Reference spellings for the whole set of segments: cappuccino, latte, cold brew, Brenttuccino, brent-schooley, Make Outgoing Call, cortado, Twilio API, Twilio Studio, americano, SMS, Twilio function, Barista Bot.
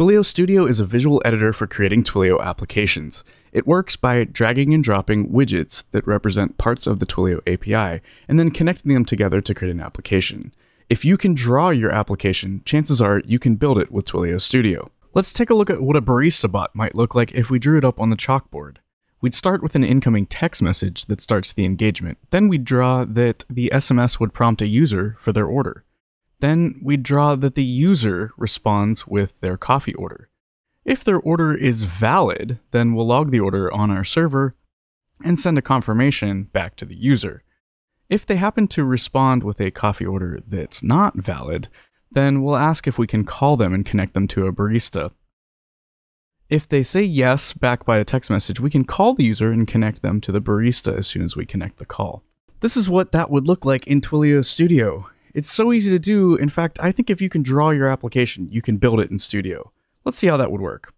Twilio Studio is a visual editor for creating Twilio applications. It works by dragging and dropping widgets that represent parts of the Twilio API, and then connecting them together to create an application. If you can draw your application, chances are you can build it with Twilio Studio. Let's take a look at what a Barista Bot might look like if we drew it up on the chalkboard. We'd start with an incoming text message that starts the engagement. Then we'd draw that the SMS would prompt a user for their order. Then we'd draw that the user responds with their coffee order. If their order is valid, then we'll log the order on our server and send a confirmation back to the user. If they happen to respond with a coffee order that's not valid, then we'll ask if we can call them and connect them to a barista. If they say yes back by a text message, we can call the user and connect them to the barista as soon as we connect the call. This is what that would look like in Twilio Studio. It's so easy to do. In fact, I think if you can draw your application, you can build it in Studio. Let's see how that would work.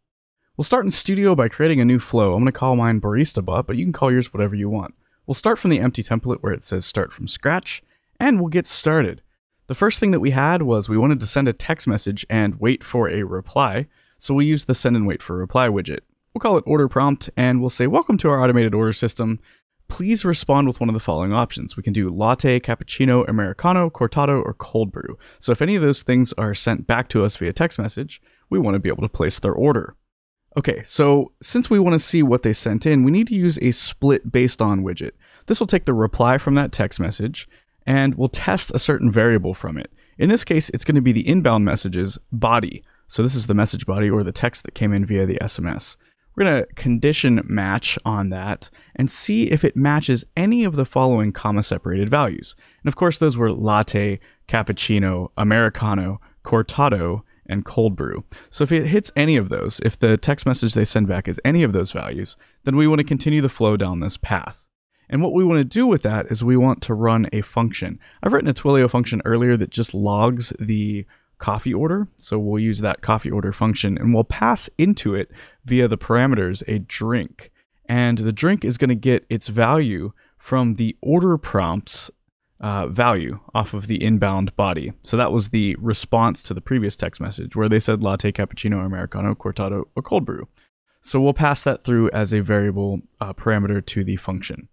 We'll start in Studio by creating a new flow. I'm going to call mine Barista Bot, but you can call yours whatever you want. We'll start from the empty template where it says start from scratch, and we'll get started. The first thing that we had was we wanted to send a text message and wait for a reply. So we use the send and wait for reply widget. We'll call it order prompt, and we'll say, welcome to our automated order system. Please respond with one of the following options. We can do latte, cappuccino, americano, cortado, or cold brew. So if any of those things are sent back to us via text message, we want to be able to place their order. Okay, so since we want to see what they sent in, we need to use a split based on widget. This will take the reply from that text message, and we'll test a certain variable from it. In this case, it's going to be the inbound messages body. So this is the message body or the text that came in via the SMS. We're going to condition match on that and see if it matches any of the following comma separated values. And of course, those were latte, cappuccino, americano, cortado, and cold brew. So if it hits any of those, if the text message they send back is any of those values, then we want to continue the flow down this path. And what we want to do with that is we want to run a function. I've written a Twilio function earlier that just logs the coffee order. So we'll use that coffee order function and we'll pass into it via the parameters a drink. And the drink is going to get its value from the order prompt's value off of the inbound body. So that was the response to the previous text message where they said latte, cappuccino, americano, cortado, or cold brew. So we'll pass that through as a variable parameter to the function.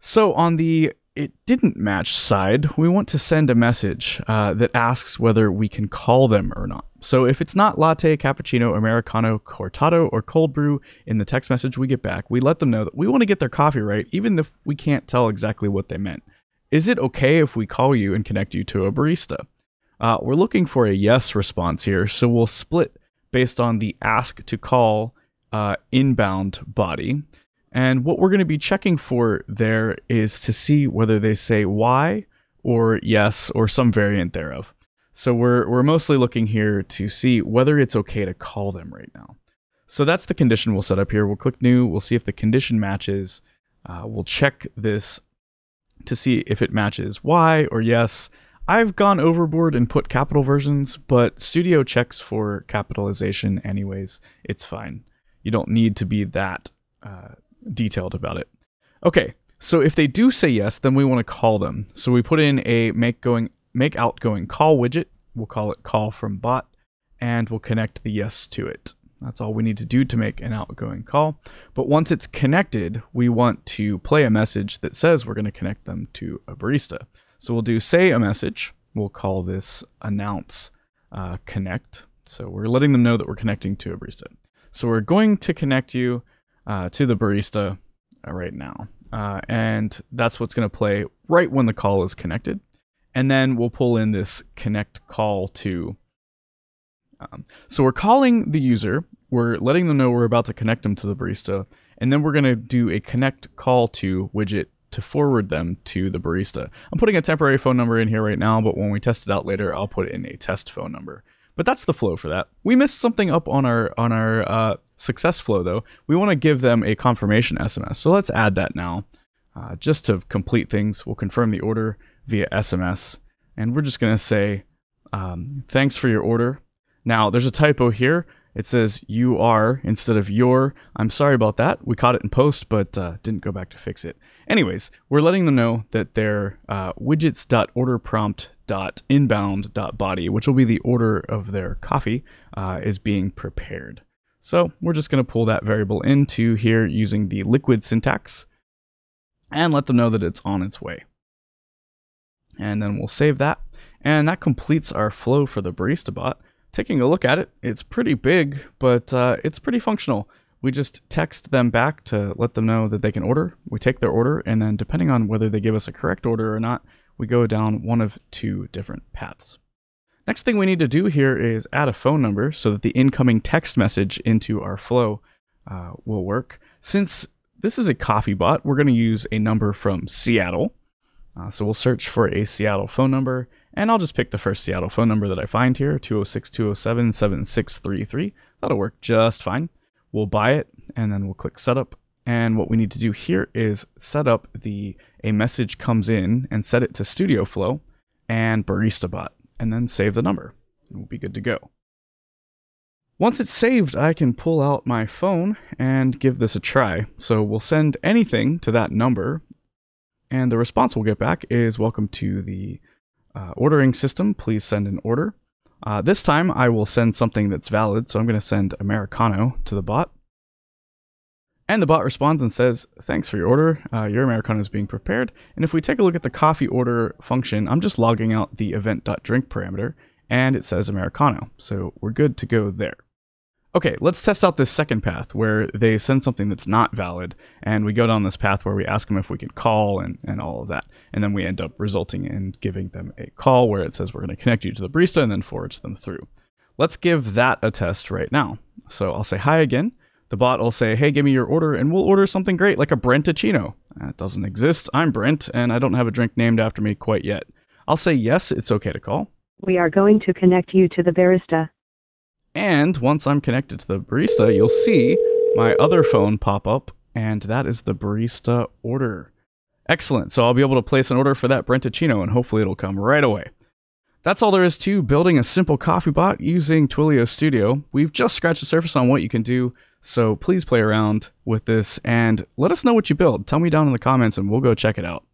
So on the it didn't match side, we want to send a message that asks whether we can call them or not. So if it's not latte, cappuccino, americano, cortado, or cold brew in the text message we get back, we let them know that we want to get their coffee right, even if we can't tell exactly what they meant. Is it okay if we call you and connect you to a barista? We're looking for a yes response here, so we'll split based on the ask to call inbound body. And what we're going to be checking for there is to see whether they say why or yes or some variant thereof. So we're mostly looking here to see whether it's okay to call them right now. So that's the condition we'll set up here. We'll click new. We'll see if the condition matches. We'll check this to see if it matches why or yes. I've gone overboard and put capital versions, but Studio checks for capitalization anyways. It's fine. You don't need to be that detailed about it. Okay, so if they do say yes, then we want to call them. So we put in a make outgoing call widget. We'll call it call from bot, and we'll connect the yes to it. That's all we need to do to make an outgoing call. But once it's connected, we want to play a message that says we're going to connect them to a barista. So we'll do say a message. We'll call this announce connect. So we're letting them know that we're connecting to a barista. So we're going to connect you to the barista right now. And that's what's going to play right when the call is connected. And then we'll pull in this connect call to. So we're calling the user. We're letting them know we're about to connect them to the barista. And then we're going to do a connect call to widget to forward them to the barista. I'm putting a temporary phone number in here right now, but when we test it out later, I'll put in a test phone number. But that's the flow for that. We missed something up on our success flow though. We want to give them a confirmation SMS. So let's add that now. Just to complete things, we'll confirm the order via SMS. And we're just going to say, thanks for your order. Now there's a typo here. it says you are instead of your. I'm sorry about that. We caught it in post, but didn't go back to fix it. Anyways, we're letting them know that their widgets.orderprompt.inbound.body, which will be the order of their coffee, is being prepared. So we're just going to pull that variable into here using the liquid syntax and let them know that it's on its way. And then we'll save that. And that completes our flow for the Barista Bot. Taking a look at it, it's pretty big, but it's pretty functional. We just text them back to let them know that they can order. We take their order, and then depending on whether they give us a correct order or not, we go down one of two different paths. Next thing we need to do here is add a phone number so that the incoming text message into our flow will work. Since this is a coffee bot, we're going to use a number from Seattle. So we'll search for a Seattle phone number, and I'll just pick the first Seattle phone number that I find here, 206-207-7633. That'll work just fine. We'll buy it, and then we'll click Setup. And what we need to do here is set up a message comes in and set it to Studio Flow and Barista Bot, and then save the number, and we'll be good to go. Once it's saved, I can pull out my phone and give this a try. So we'll send anything to that number, and the response we'll get back is, welcome to the ordering system, please send an order. This time I will send something that's valid, so I'm going to send americano to the bot. And the bot responds and says, thanks for your order, your americano is being prepared. And if we take a look at the coffee order function, I'm just logging out the event.drink parameter, and it says americano. So we're good to go there. Okay, let's test out this second path where they send something that's not valid, and we go down this path where we ask them if we can call and all of that, and then we end up resulting in giving them a call where it says we're going to connect you to the barista and then forwards them through. Let's give that a test right now. So I'll say hi again. The bot will say, hey, give me your order, and we'll order something great like a Brenttuccino. That doesn't exist. I'm Brent, and I don't have a drink named after me quite yet. I'll say yes, it's okay to call. We are going to connect you to the barista. And once I'm connected to the barista, you'll see my other phone pop up, and that is the barista order. Excellent. So I'll be able to place an order for that Brenttuccino, and hopefully it'll come right away. That's all there is to building a simple coffee bot using Twilio Studio. We've just scratched the surface on what you can do, so please play around with this and let us know what you build. Tell me down in the comments and we'll go check it out.